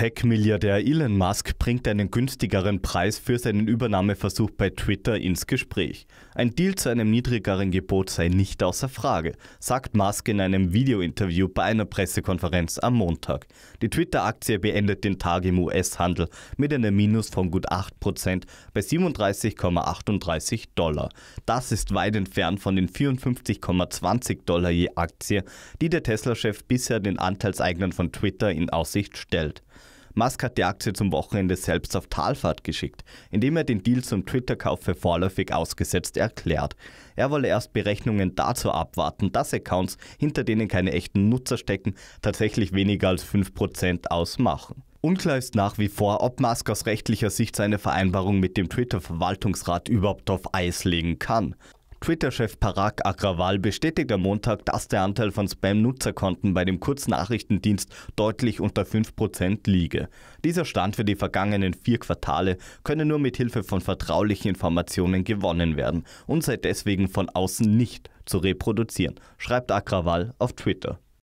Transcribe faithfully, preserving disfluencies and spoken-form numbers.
Tech-Milliardär Elon Musk bringt einen günstigeren Preis für seinen Übernahmeversuch bei Twitter ins Gespräch. Ein Deal zu einem niedrigeren Gebot sei nicht außer Frage, sagt Musk in einem Video-Interview bei einer Pressekonferenz am Montag. Die Twitter-Aktie beendet den Tag im U S-Handel mit einem Minus von gut acht Prozent bei siebenunddreißig Komma achtunddreißig Dollar. Das ist weit entfernt von den vierundfünfzig Komma zwanzig Dollar je Aktie, die der Tesla-Chef bisher den Anteilseignern von Twitter in Aussicht stellt. Musk hat die Aktie zum Wochenende selbst auf Talfahrt geschickt, indem er den Deal zum Twitter-Kauf für vorläufig ausgesetzt erklärt. Er wolle erst Berechnungen dazu abwarten, dass Accounts, hinter denen keine echten Nutzer stecken, tatsächlich weniger als fünf Prozent ausmachen. Unklar ist nach wie vor, ob Musk aus rechtlicher Sicht seine Vereinbarung mit dem Twitter-Verwaltungsrat überhaupt auf Eis legen kann. Twitter-Chef Parag Agrawal bestätigt am Montag, dass der Anteil von Spam-Nutzerkonten bei dem Kurznachrichtendienst deutlich unter fünf Prozent liege. Dieser Stand für die vergangenen vier Quartale könne nur mit Hilfe von vertraulichen Informationen gewonnen werden und sei deswegen von außen nicht zu reproduzieren, schreibt Agrawal auf Twitter.